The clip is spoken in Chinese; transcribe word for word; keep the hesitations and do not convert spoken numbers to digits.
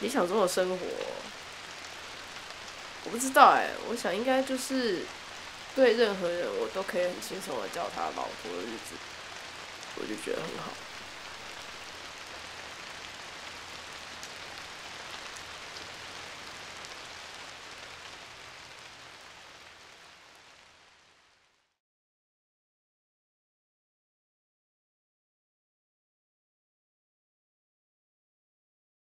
理想中的生活，我不知道哎、欸，我想应该就是对任何人，我都可以很轻松的叫他老婆的日子，我就觉得很好。